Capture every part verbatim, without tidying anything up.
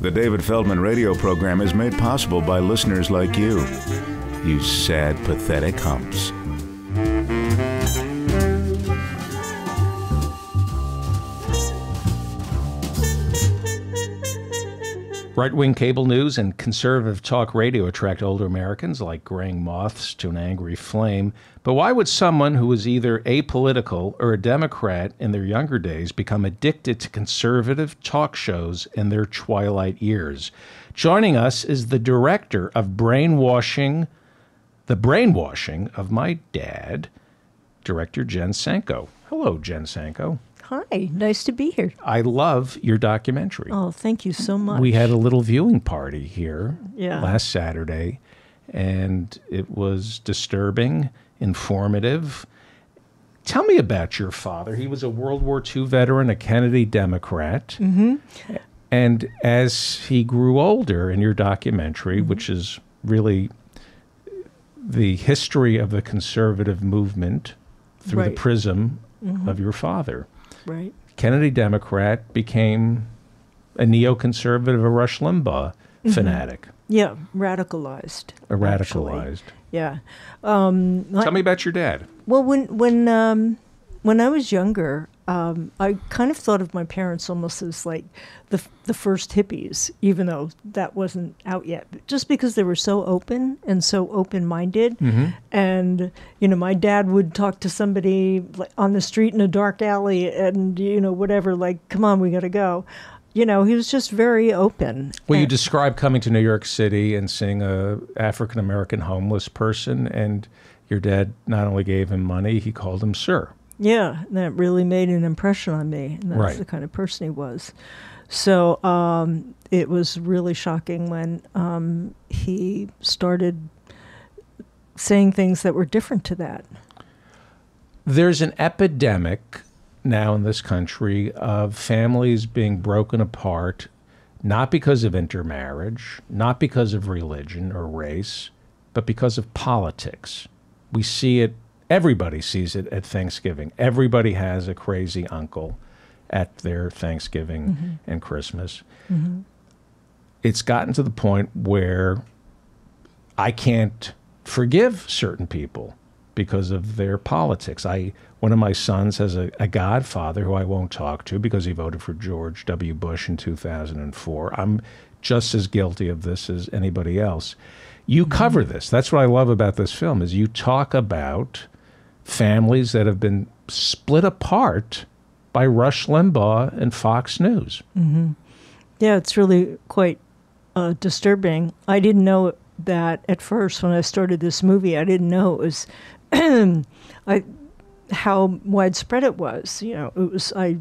The David Feldman radio program is made possible by listeners like you. You sad, pathetic humps. Right-wing cable news and conservative talk radio attract older Americans like graying moths to an angry flame. But why would someone who is either apolitical or a Democrat in their younger days become addicted to conservative talk shows in their twilight years? Joining us is the director of Brainwashing, The Brainwashing of My Dad, director Jen Senko. Hello, Jen Senko. Hi, nice to be here. I love your documentary. Oh, thank you so much. We had a little viewing party here yeah. last Saturday, and it was disturbing, informative. Tell me about your father. He was a World War Two veteran, a Kennedy Democrat. Mm-hmm. And as he grew older in your documentary, mm-hmm. which is really the history of the conservative movement through right. the prism mm-hmm. of your father. Right. Kennedy Democrat became a neoconservative, a Rush Limbaugh mm-hmm. fanatic. Yeah, radicalized. A radicalized. Actually. Yeah. Um, Tell I, me about your dad. Well, when when um, when I was younger, um, I kind of thought of my parents almost as like the the first hippies, even though that wasn't out yet. Just because they were so open and so open-minded, mm-hmm. and you know, my dad would talk to somebody on the street in a dark alley, and you know, whatever, like, come on, we got to go. You know, he was just very open. Well, and you describe coming to New York City and seeing a African American homeless person, and your dad not only gave him money, he called him sir. Yeah, and that really made an impression on me, and that's right. the kind of person he was. So um, it was really shocking when um, he started saying things that were different to that. There's an epidemic now in this country of families being broken apart, not because of intermarriage, not because of religion or race, but because of politics. We see it. Everybody sees it at Thanksgiving. Everybody has a crazy uncle at their Thanksgiving mm-hmm. and Christmas. Mm-hmm. It's gotten to the point where I can't forgive certain people because of their politics. I one of my sons has a, a godfather who I won't talk to because he voted for George W. Bush in two thousand four. I'm just as guilty of this as anybody else. You mm-hmm. cover this. That's what I love about this film is you talk about families that have been split apart by Rush Limbaugh and Fox News. Mm-hmm. Yeah, it's really quite uh, disturbing. I didn't know that at first when I started this movie. I didn't know it was I, how widespread it was. You know, it was I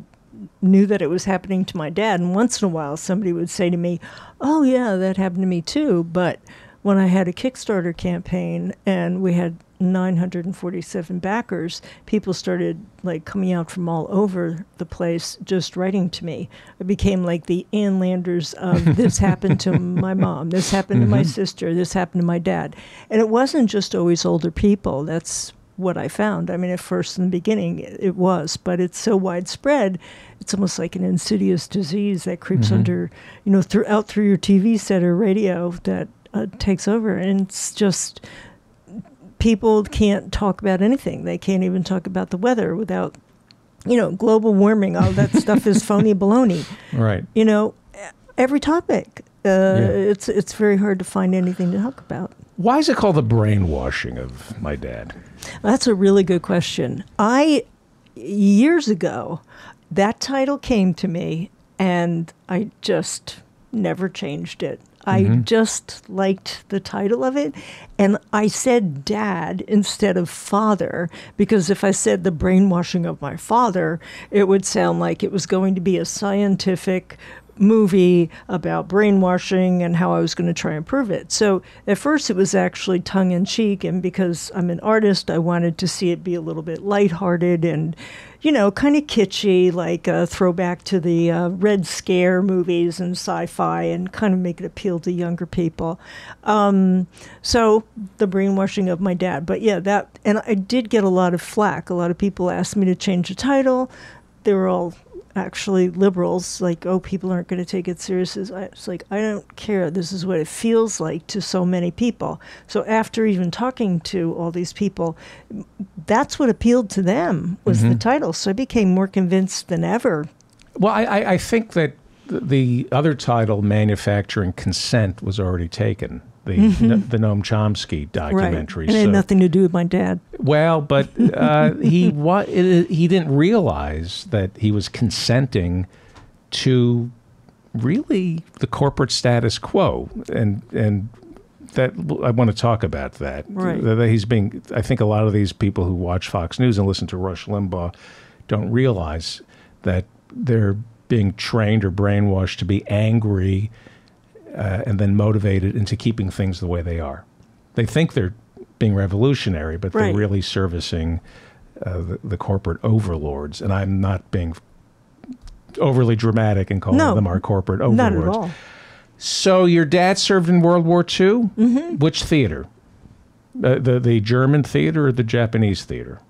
knew that it was happening to my dad, and once in a while somebody would say to me, "Oh yeah, that happened to me too." But when I had a Kickstarter campaign and we had nine hundred forty-seven backers, people started like coming out from all over the place just writing to me. I became like the Ann Landers of this happened to my mom, this happened mm-hmm. to my sister, this happened to my dad. And it wasn't just always older people. That's what I found. I mean, at first in the beginning it, it was, but it's so widespread. It's almost like an insidious disease that creeps mm-hmm. under, you know, throughout through your T V set or radio that Uh, takes over, and it's just people can't talk about anything. They can't even talk about the weather without, you know, global warming. All that stuff is phony baloney. Right. You know, every topic. Uh, yeah. It's it's very hard to find anything to talk about. Why is it called The Brainwashing of My Dad? That's a really good question. I years ago, that title came to me, and I just never changed it. I mm-hmm. just liked the title of it, and I said dad instead of father, because if I said The Brainwashing of My Father, it would sound like it was going to be a scientific movie about brainwashing and how I was going to try and prove it. So at first it was actually tongue-in-cheek, and because I'm an artist, I wanted to see it be a little bit lighthearted and, you know, kind of kitschy, like a throwback to the uh, Red Scare movies and sci-fi, and kind of make it appeal to younger people. Um, so The Brainwashing of My Dad. But yeah, that, and I did get a lot of flack. A lot of people asked me to change the title. They were all actually liberals, like, oh, people aren't going to take it seriously. It's like, I don't care. This is what it feels like to so many people. So after even talking to all these people, that's what appealed to them was mm-hmm. the title. So I became more convinced than ever. Well, I, I think that the other title, Manufacturing Consent, was already taken. The, mm-hmm. no, the Noam Chomsky documentary. Right. And it had so, nothing to do with my dad. Well, but uh, he wa it, he didn't realize that he was consenting to really the corporate status quo, and and that I want to talk about that. Right. That he's being. I think a lot of these people who watch Fox News and listen to Rush Limbaugh don't realize that they're being trained or brainwashed to be angry. Uh, and then motivated into keeping things the way they are. They think they're being revolutionary, but right. they're really servicing uh, the, the corporate overlords. And I'm not being overly dramatic in calling no, them our corporate overlords. Not at all. So your dad served in World War Two? Mm-hmm. Which theater? Uh, the, the German theater or the Japanese theater?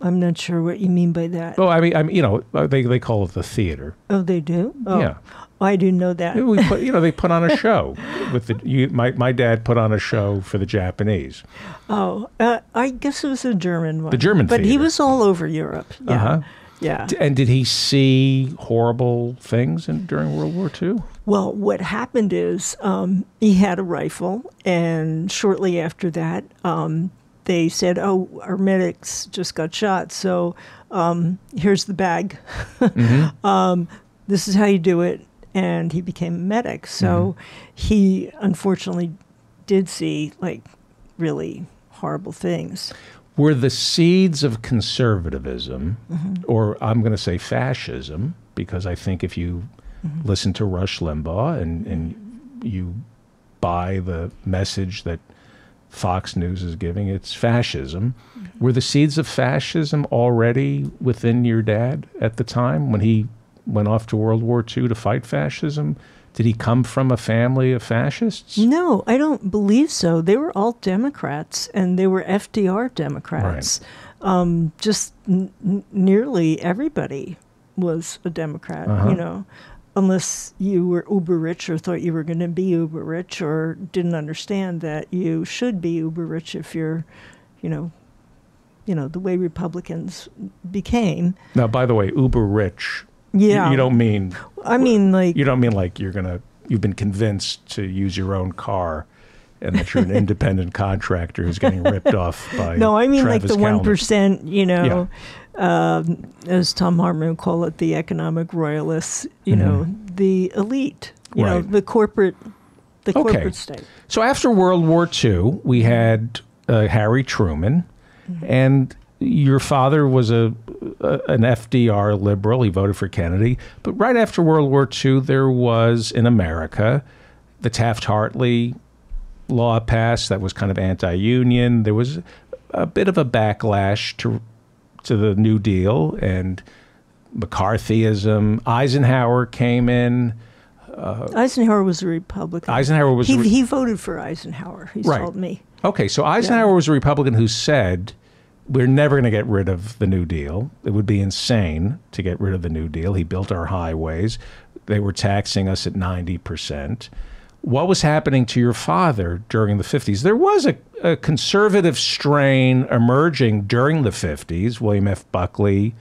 I'm not sure what you mean by that. Well, I mean, I mean, you know, they they call it the theater. Oh, they do. Oh. Yeah, well, I didn't know that. We put, you know, they put on a show with the. You, my my dad put on a show for the Japanese. Oh, uh, I guess it was a German one. The German, but theater. He was all over Europe. Yeah. Uh-huh. Yeah. And did he see horrible things in, during World War Two? Well, what happened is um, he had a rifle, and shortly after that. Um, They said, oh, our medics just got shot, so um, here's the bag. mm-hmm. um, this is how you do it. And he became a medic. So mm-hmm. he, unfortunately, did see, like, really horrible things. Were the seeds of conservatism, mm-hmm. or I'm going to say fascism, because I think if you mm-hmm. listen to Rush Limbaugh and, and you buy the message that Fox News is giving, it's fascism. Mm-hmm. Were the seeds of fascism already within your dad at the time when he went off to World War Two to fight fascism? Did he come from a family of fascists? No, I don't believe so. They were all Democrats, and they were F D R Democrats. Right. Um, just n nearly everybody was a Democrat, uh-huh. you know. Unless you were uber rich or thought you were going to be uber rich or didn't understand that you should be uber rich if you're, you know, you know, the way Republicans became. Now, by the way, uber rich. Yeah. You, you don't mean. I mean, like. You don't mean like you're going to, you've been convinced to use your own car and that you're an independent contractor who's getting ripped off by no, I mean Travis like the Kalman. one percent, you know. Yeah. Um, as Tom Hartman would call it, the economic royalists, you mm-hmm. know, the elite, you right. know, the corporate, the okay. corporate state. So after World War Two, we had uh, Harry Truman, mm-hmm. and your father was a, a an F D R liberal. He voted for Kennedy. But right after World War Two, there was, in America, the Taft-Hartley law passed that was kind of anti-union. There was a bit of a backlash to... to the New Deal and McCarthyism. Eisenhower came in. Uh, Eisenhower was a Republican. Eisenhower was he, a re he voted for Eisenhower. He right. told me. Okay, so Eisenhower yeah. was a Republican who said, "We're never going to get rid of the New Deal. It would be insane to get rid of the New Deal." He built our highways. They were taxing us at ninety percent. What was happening to your father during the fifties? There was a, a conservative strain emerging during the fifties. William F. Buckley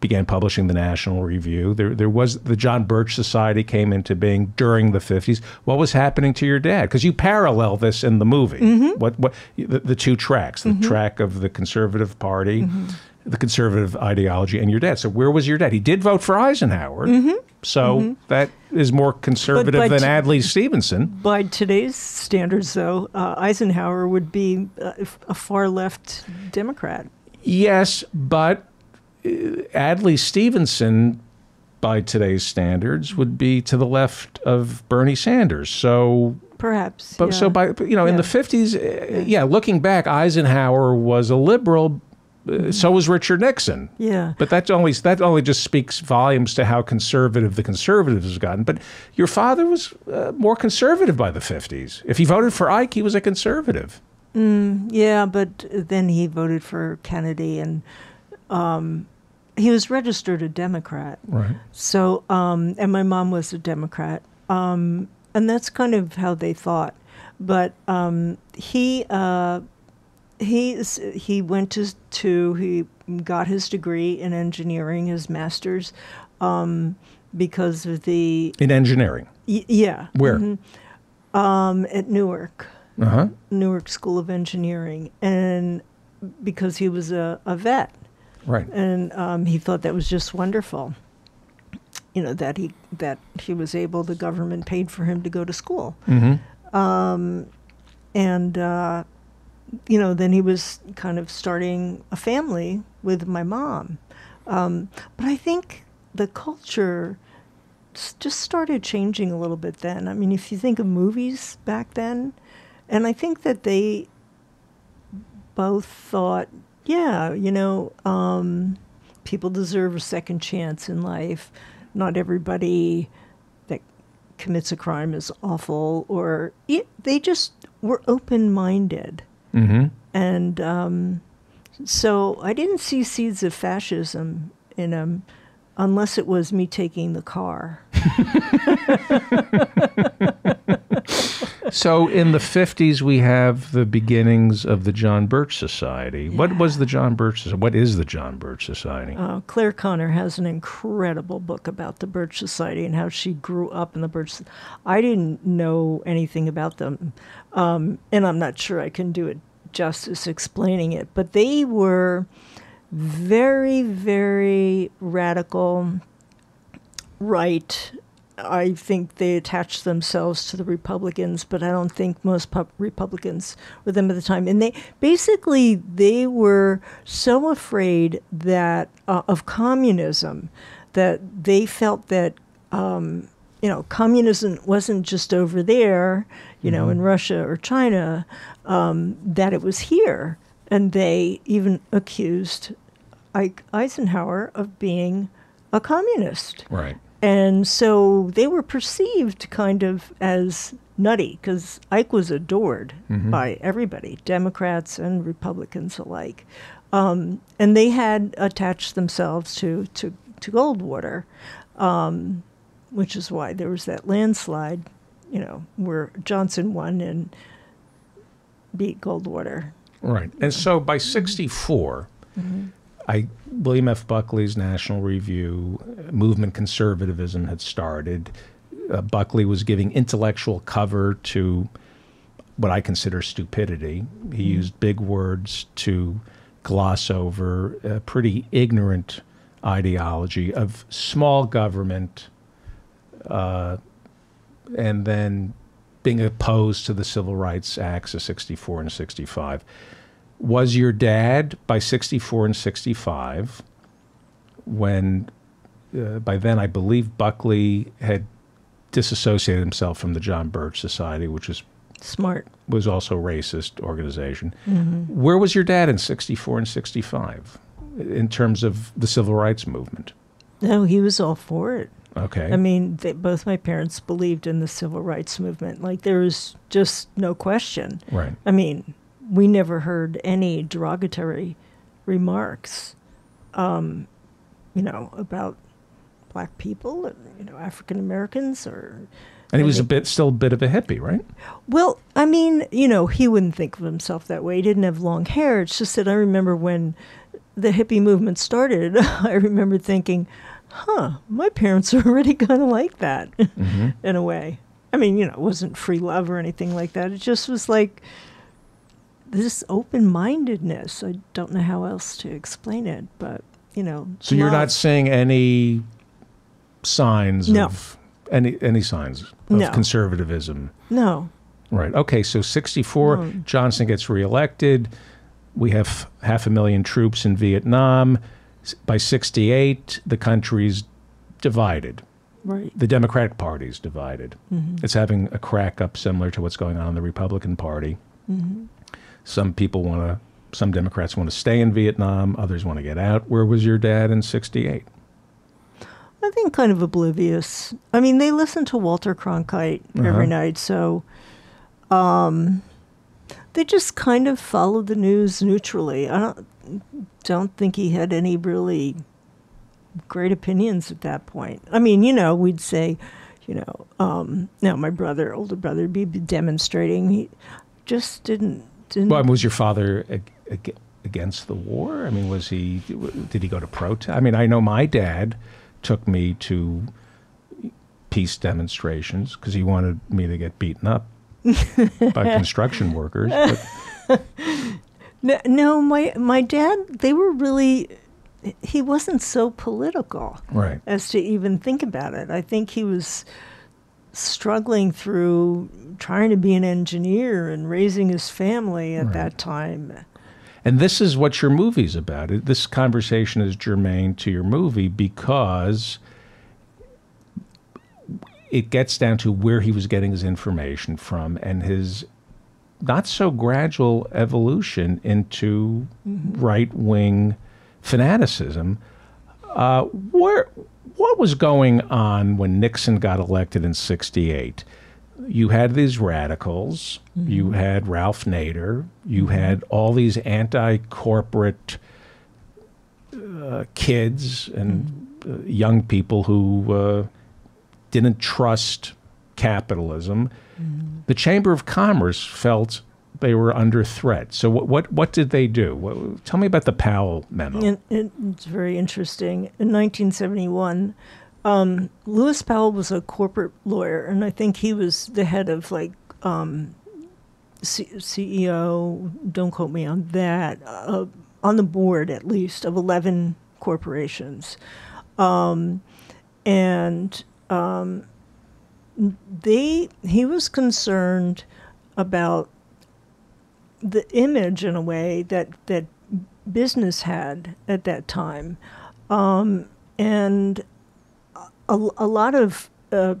began publishing the National Review. There, there was the John Birch Society came into being during the fifties. What was happening to your dad? Because you parallel this in the movie. Mm-hmm. What, what the, the two tracks, the mm-hmm. track of the conservative party, mm-hmm. the conservative ideology, and your dad. So where was your dad? He did vote for Eisenhower. Mm-hmm. So mm-hmm. that is more conservative than Adlai Stevenson. By today's standards, though, uh, Eisenhower would be a, a far-left Democrat. Yes, but Adlai Stevenson, by today's standards, would be to the left of Bernie Sanders. So perhaps. But yeah. so by you know, yeah. in the fifties, yeah. yeah, looking back, Eisenhower was a liberal. Uh, so was Richard Nixon. Yeah. But that only, that only just speaks volumes to how conservative the conservatives have gotten. But your father was uh, more conservative by the fifties. If he voted for Ike, he was a conservative. Mm, yeah, but then he voted for Kennedy. And um, he was registered a Democrat. Right. So, um, and my mom was a Democrat. Um, and that's kind of how they thought. But um, he, uh, he, he went to, to, he got his degree in engineering, his master's, um, because of the... In engineering? Y yeah. Where? Mm-hmm. um, at Newark. Uh-huh. Newark School of Engineering. And because he was a, a vet. Right. And um, he thought that was just wonderful, you know, that he, that he was able, the government paid for him to go to school. Mm-hmm. um, and, uh, you know, then he was kind of starting a family with my mom. Um, but I think the culture just started changing a little bit then. I mean, if you think of movies back then, and I think that they both thought, yeah, you know, um, people deserve a second chance in life. Not everybody that commits a crime is awful, or it, they just were open-minded. Mm-hmm. And um, so I didn't see seeds of fascism in them, unless it was me taking the car. So in the fifties, we have the beginnings of the John Birch Society. Yeah. What was the John Birch Society? What is the John Birch Society? Uh, Claire Conner has an incredible book about the Birch Society and how she grew up in the Birch Society. I didn't know anything about them, um, and I'm not sure I can do it justice explaining it, but they were very, very radical, right. I think they attached themselves to the Republicans, but I don't think most pub Republicans were them at the time. And they basically, they were so afraid that uh, of communism that they felt that, um, you know, communism wasn't just over there, you mm-hmm. know, in Russia or China, um, that it was here. And they even accused Eisenhower of being a communist. Right. And so they were perceived kind of as nutty, because Ike was adored mm-hmm. by everybody, Democrats and Republicans alike. Um, and they had attached themselves to, to, to Goldwater, um, which is why there was that landslide, you know, where Johnson won and beat Goldwater. Right. And so by sixty-four, mm-hmm. I, William F. Buckley's National Review, movement conservatism had started. Uh, Buckley was giving intellectual cover to what I consider stupidity. He mm-hmm. used big words to gloss over a pretty ignorant ideology of small government uh, and then being opposed to the Civil Rights Acts of sixty-four and sixty-five. Was your dad, by sixty-four and sixty-five, when, uh, by then I believe Buckley had disassociated himself from the John Birch Society, which was smart, was also a racist organization. Mm-hmm. Where was your dad in sixty-four and sixty-five in terms of the civil rights movement? No, he was all for it. Okay. I mean, they, both my parents believed in the civil rights movement. Like, there was just no question. Right. I mean, we never heard any derogatory remarks, um, you know, about black people, and, you know, African Americans, or. And he was a bit, still a bit of a hippie, right? Well, I mean, you know, he wouldn't think of himself that way. He didn't have long hair. It's just that I remember when the hippie movement started, I remember thinking, huh, my parents are already kind of like that mm-hmm. in a way. I mean, you know, it wasn't free love or anything like that. It just was like this open-mindedness. I don't know how else to explain it, but, you know. So love. You're not seeing any signs no. of any any signs of no. conservatism? No. Right. Okay, so sixty-four, no. Johnson gets reelected. We have half a million troops in Vietnam. By sixty-eight, the country's divided. Right. The Democratic Party's divided. Mm-hmm. It's having a crack up similar to what's going on in the Republican Party. Mm-hmm. Some people want to, some Democrats want to stay in Vietnam, others want to get out. Where was your dad in sixty-eight? I think kind of oblivious. I mean, they listened to Walter Cronkite uh-huh. every night, so um, they just kind of followed the news neutrally. I don't... don't think he had any really great opinions at that point. I mean, you know, we'd say, you know, um, now my brother, older brother, would be demonstrating. He just didn't. didn't well, and was your father ag- ag- against the war? I mean, was he? Did he go to protest? I mean, I know my dad took me to peace demonstrations because he wanted me to get beaten up by construction workers. But. No, no, my my dad, they were really, he wasn't so political right. as to even think about it. I think he was struggling through trying to be an engineer and raising his family at right. that time. And this is what your movie's about. This conversation is germane to your movie because it gets down to where he was getting his information from and his not so gradual evolution into mm-hmm. right-wing fanaticism. Uh, where, what was going on when Nixon got elected in sixty-eight? You had these radicals, mm-hmm. you had Ralph Nader, you mm-hmm. had all these anti-corporate uh, kids and mm-hmm. uh, young people who uh, didn't trust capitalism. Mm-hmm. The Chamber of Commerce felt they were under threat. So what what, what did they do? What, tell me about the Powell memo. It, it, it's very interesting. In nineteen seventy-one, um, Lewis Powell was a corporate lawyer, and I think he was the head of, like, um, C- CEO, don't quote me on that, uh, on the board, at least, of eleven corporations. Um, and... Um, they he was concerned about the image, in a way, that that business had at that time, um, and a, a lot of uh,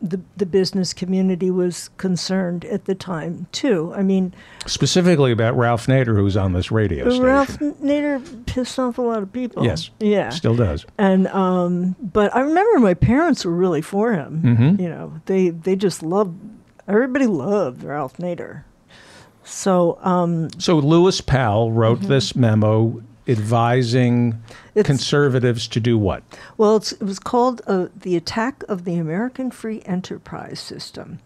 the the business community was concerned at the time too. I mean, specifically about Ralph Nader, who's on this radio station. Ralph Nader pissed off a lot of people. Yes, yeah, still does. And um, but I remember my parents were really for him. Mm-hmm. You know, they they just loved everybody loved Ralph Nader. So um, so Lewis Powell wrote mm-hmm. this memo advising it's, conservatives to do what? Well, it's, it was called uh, The Attack of the American Free Enterprise System.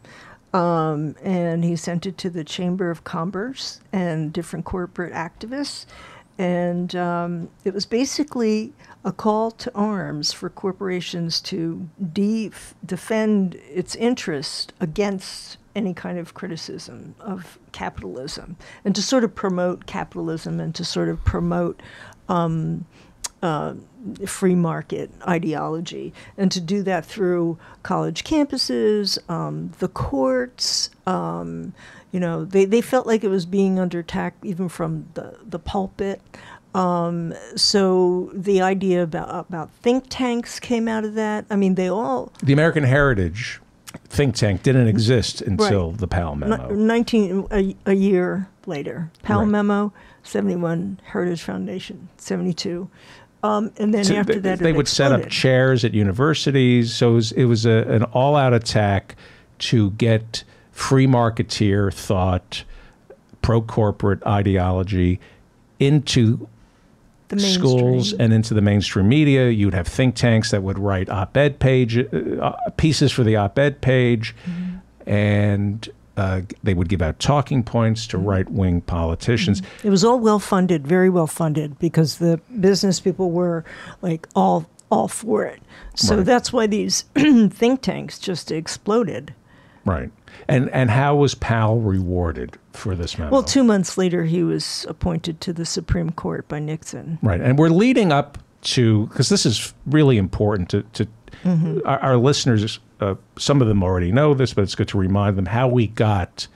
Um, and he sent it to the Chamber of Commerce and different corporate activists. And um, it was basically a call to arms for corporations to de- defend its interest against any kind of criticism of capitalism, and to sort of promote capitalism and to sort of promote um, uh, free market ideology, and to do that through college campuses, um, the courts. Um, you know, they, they felt like it was being under attack even from the, the pulpit. Um, so the idea about, about think tanks came out of that. I mean, they all... The American Heritage think tank didn't exist until right. the Powell memo. Nineteen a, a year later, Powell right. memo, seventy-one, Heritage Foundation, seventy-two, um, and then so after th- that, they would exploded. Set up chairs at universities. So it was, it was a, an all-out attack to get free marketeer thought, pro-corporate ideology into the schools and into the mainstream media. You'd have think tanks that would write op-ed page, uh, pieces for the op-ed page, mm-hmm. and uh, they would give out talking points to mm-hmm. right-wing politicians. Mm-hmm. It was all well-funded, very well-funded, because the business people were like all all for it. So right. that's why these think tanks just exploded. Right. And and how was Powell rewarded for this memo? Well, two months later, he was appointed to the Supreme Court by Nixon. Right. And we're leading up to, because this is really important to, to mm-hmm. our, our listeners, uh, some of them already know this, but it's good to remind them how we got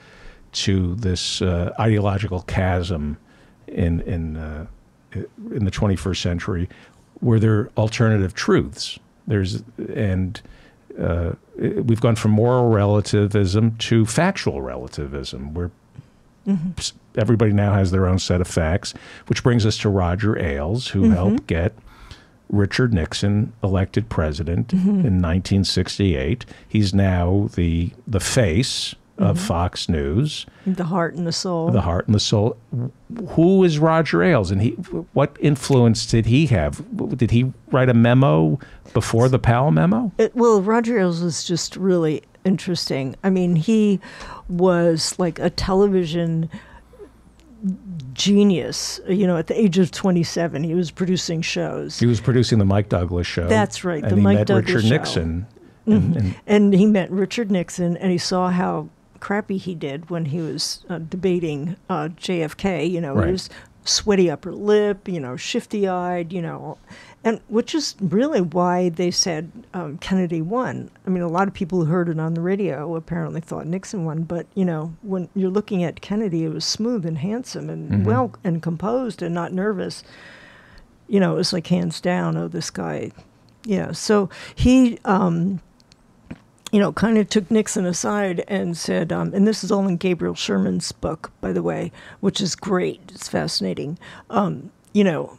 to this uh, ideological chasm in, in, uh, in the twenty-first century, where there are alternative truths. There's, and... Uh, we've gone from moral relativism to factual relativism, where mm-hmm. everybody now has their own set of facts, which brings us to Roger Ailes, who mm-hmm. helped get Richard Nixon elected president mm-hmm. in nineteen sixty-eight. He's now the the face of mm-hmm. Fox News. The heart and the soul. The heart and the soul. Who is Roger Ailes? And he, what influence did he have? Did he write a memo before the Powell memo? It, well, Roger Ailes was just really interesting. I mean, he was like a television genius. You know, at the age of twenty-seven, he was producing shows. He was producing the Mike Douglas Show. That's right, the Mike Douglas Show. And he met Richard Nixon. Mm-hmm. and, and he met Richard Nixon, and he saw how crappy he did when he was uh, debating uh, J F K. You know, right. He was sweaty upper lip, you know, shifty-eyed, you know, and which is really why they said um, Kennedy won. I mean, a lot of people who heard it on the radio apparently thought Nixon won, but, you know, when you're looking at Kennedy, it was smooth and handsome and mm-hmm. well and composed and not nervous. You know, it was like hands down, oh, this guy, you know. So he... Um, you know, kind of took Nixon aside and said, um, and this is all in Gabriel Sherman's book, by the way, which is great. It's fascinating. Um, you know,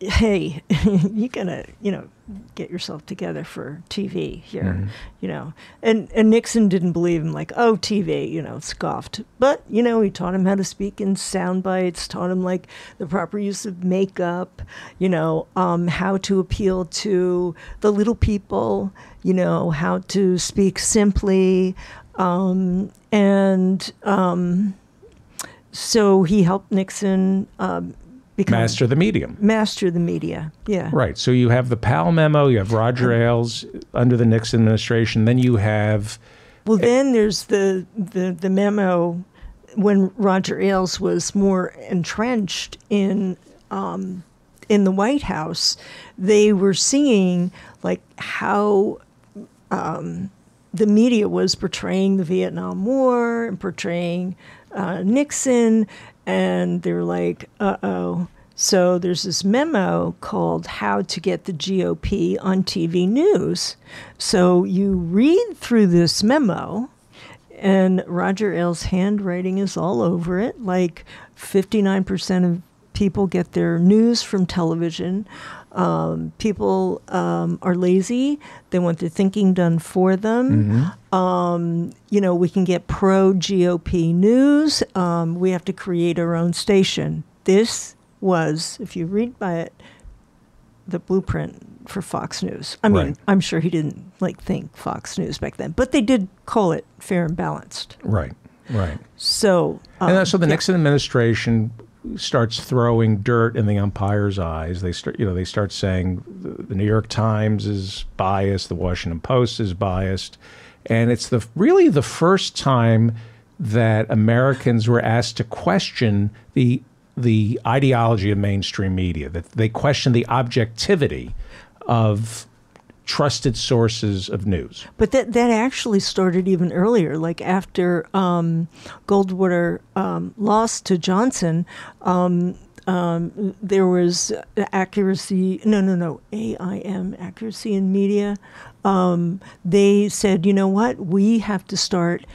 hey, you gotta, you know, get yourself together for T V here, mm-hmm. you know. And, and Nixon didn't believe him, like, oh, T V, you know, scoffed. But, you know, he taught him how to speak in sound bites, taught him, like, the proper use of makeup, you know, um, how to appeal to the little people, you know, how to speak simply. Um, and um, so he helped Nixon um, Become, master the medium. Master the media, yeah. Right, so you have the Powell memo, you have Roger Ailes under the Nixon administration, then you have... Well, then there's the, the, the memo when Roger Ailes was more entrenched in, um, in the White House. They were seeing, like, how... Um, the media was portraying the Vietnam War and portraying uh, Nixon, and they're like, uh-oh. So there's this memo called How to Get the G O P on T V News. So you read through this memo, and Roger Ailes' handwriting is all over it. Like fifty-nine percent of people get their news from television. Um, people um, are lazy. They want their thinking done for them. Mm-hmm. Um, you know, we can get pro-G O P news. Um, we have to create our own station. This was, if you read by it, the blueprint for Fox News. I mean, right. I'm sure he didn't like think Fox News back then, but they did call it fair and balanced. Right, right. So, um, and so the yeah. Nixon administration starts throwing dirt in the umpire's eyes. They start, you know, they start saying the, the New York Times is biased, the Washington Post is biased, and it's the really the first time that Americans were asked to question the the ideology of mainstream media. That they questioned the objectivity of trusted sources of news. But that that actually started even earlier, like after um, Goldwater um, lost to Johnson, um, um, there was accuracy, no, no, no, A I M, accuracy in media. Um, they said, you know what, we have to start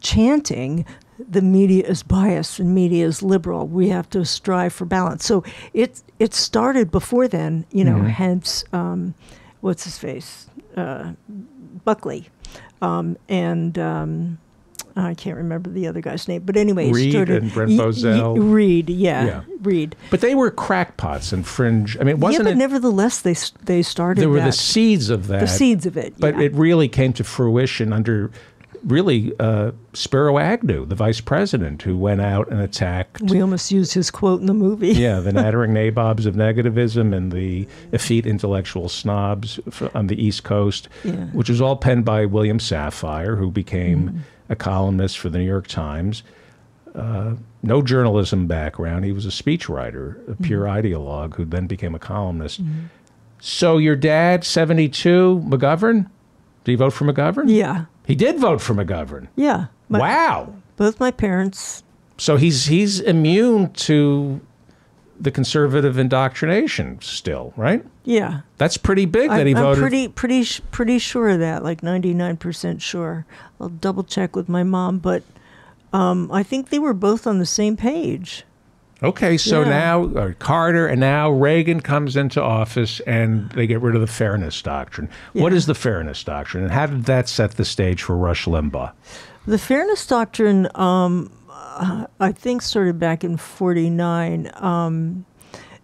chanting the media is biased and media is liberal. We have to strive for balance. So it, it started before then, you know, mm-hmm. hence... Um, what's his face, uh, Buckley, um, and um, I can't remember the other guy's name. But anyway, Reed started, and Brent Bozell. Y- y- Reed, yeah, yeah, Reed. But they were crackpots and fringe. I mean, it wasn't yeah, but it, nevertheless, they they started. There were that. the seeds of that. The seeds of it. But yeah. it really came to fruition under really uh, Spiro Agnew, the vice president, who went out and attacked. We almost used his quote in the movie. yeah, the nattering nabobs of negativism and the effete intellectual snobs on the East Coast, yeah. which was all penned by William Safire, who became mm. a columnist for the New York Times. Uh, no journalism background. He was a speechwriter, a pure mm. ideologue, who then became a columnist. Mm. So your dad, seventy-two, McGovern? Did he vote for McGovern? Yeah. He did vote for McGovern. Yeah. My, wow. Both my parents. So he's he's immune to the conservative indoctrination still, right? Yeah. That's pretty big I, that he I'm voted. I'm pretty pretty pretty sure of that, like ninety-nine percent sure. I'll double check with my mom, but um, I think they were both on the same page. Okay, so yeah. now uh, Carter and now Reagan comes into office and they get rid of the Fairness Doctrine. Yeah. What is the Fairness Doctrine and how did that set the stage for Rush Limbaugh? The Fairness Doctrine, um, I think, started back in forty-nine. Um,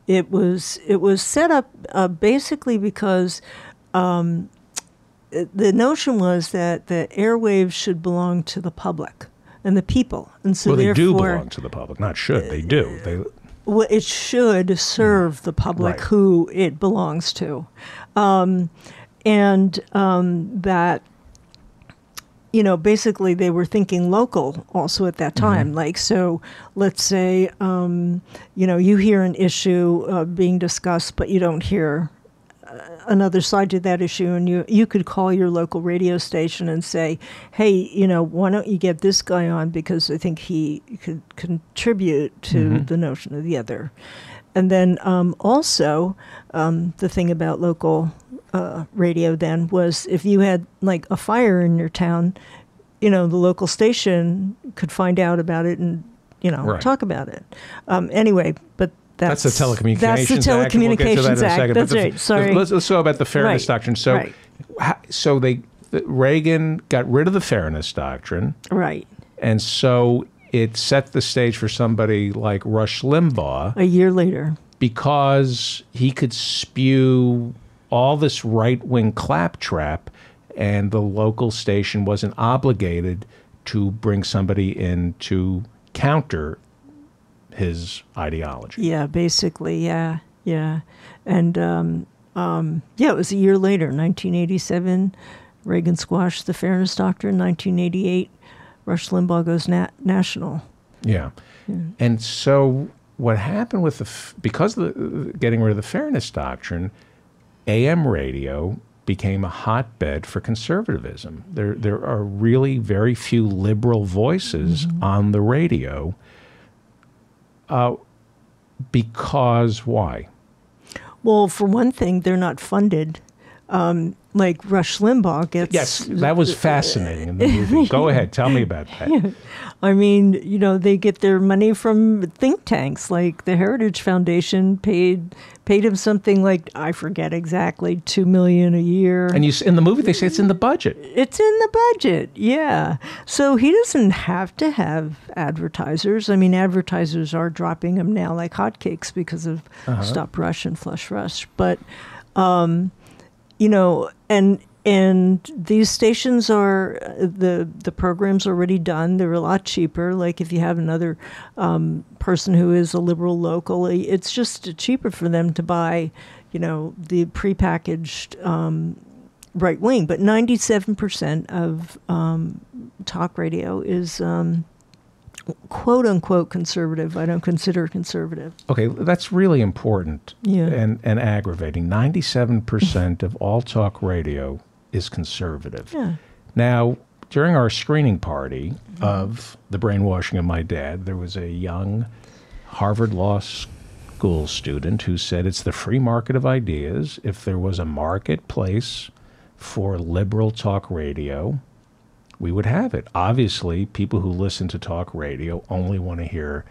it was it was set up uh, basically because um, it, the notion was that the airwaves should belong to the public and the people, and so well, they do belong to the public. Not should they do they. Well, it should serve the public right. who it belongs to, um, and um, that. You know, basically they were thinking local also at that time. Mm-hmm. Like, so let's say, um, you know, you hear an issue uh, being discussed, but you don't hear uh, another side to that issue. And you, you could call your local radio station and say, hey, you know, why don't you get this guy on? Because I think he could contribute to mm-hmm. the notion of the other. And then um, also um, the thing about local uh, radio then was if you had like a fire in your town, you know, the local station could find out about it and, you know, right. talk about it. Um, anyway, but that's, that's the Telecommunications Act. That's the Telecommunications Act. We'll Act. Second, that's the, right. Sorry. Let's, let's talk about the Fairness right. Doctrine. So, right. how, so they Reagan got rid of the Fairness Doctrine. Right. And so it set the stage for somebody like Rush Limbaugh. A year later. Because he could spew all this right-wing claptrap, and the local station wasn't obligated to bring somebody in to counter his ideology. Yeah, basically, yeah, yeah. And, um, um, yeah, it was a year later, nineteen eighty-seven, Reagan squashed the Fairness Doctrine, nineteen eighty-eight. Rush Limbaugh goes nat national. Yeah. yeah. And so what happened with the, f because of the, uh, getting rid of the Fairness Doctrine, A M radio became a hotbed for conservatism. There, there are really very few liberal voices mm-hmm. on the radio. Uh, because why? Well, for one thing, they're not funded. Um, like Rush Limbaugh gets... Yes, that was fascinating in the movie. Go ahead, tell me about that. I mean, you know, they get their money from think tanks, like the Heritage Foundation paid paid him something like, I forget exactly, two million dollars a year. And you, in the movie they say it's in the budget. It's in the budget, yeah. So he doesn't have to have advertisers. I mean, advertisers are dropping him now like hotcakes because of uh-huh. Stop Rush and Flush Rush. But... Um, you know, and and these stations are, the, the program's already done. They're a lot cheaper. Like if you have another um, person who is a liberal locally, it's just cheaper for them to buy, you know, the prepackaged um, right wing. But ninety-seven percent of um, talk radio is um, quote unquote conservative. I don't consider conservative. Okay, that's really important yeah. and, and aggravating. ninety-seven percent of all talk radio is conservative. Yeah. Now, during our screening party of The Brainwashing of My Dad, there was a young Harvard Law School student who said it's the free market of ideas. If there was a marketplace for liberal talk radio, we would have it. Obviously, people who listen to talk radio only want to hear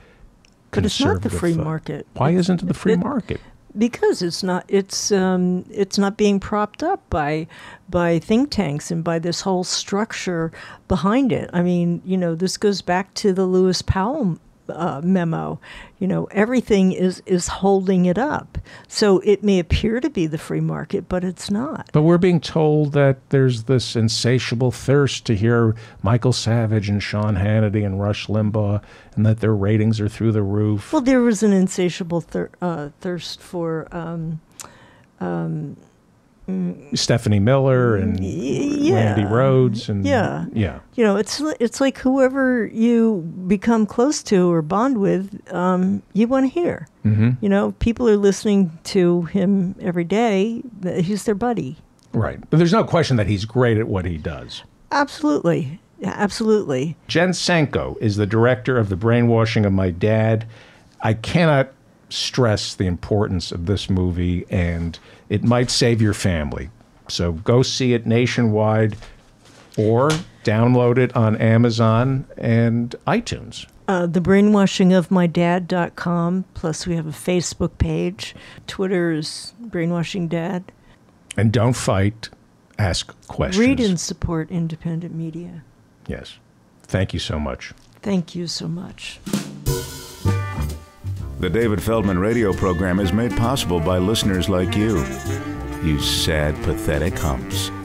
conservative. But it's not the free market. Why isn't it the free market? Because it's not. It's um, it's not being propped up by by think tanks and by this whole structure behind it. I mean, you know, this goes back to the Lewis Powell uh, memo. You know, everything is is holding it up. So it may appear to be the free market, but it's not. But we're being told that there's this insatiable thirst to hear Michael Savage and Sean Hannity and Rush Limbaugh, and that their ratings are through the roof. Well, there was an insatiable thir uh, thirst for um, um, Stephanie Miller and yeah. Randy Rhodes and yeah, yeah. You know, it's it's like whoever you become close to or bond with, um, you want to hear. Mm-hmm. You know, people are listening to him every day. He's their buddy, right? But there's no question that he's great at what he does. Absolutely, yeah, absolutely. Jen Senko is the director of The Brainwashing of My Dad. I cannot stress the importance of this movie, and it might save your family. So go see it nationwide or download it on Amazon and iTunes. Uh, the brainwashing of my dad dot com. Plus we have a Facebook page. Twitter is Brainwashing Dad. And don't fight. Ask questions. Read and support independent media. Yes. Thank you so much. Thank you so much. The David Feldman radio program is made possible by listeners like you. You sad, pathetic humps.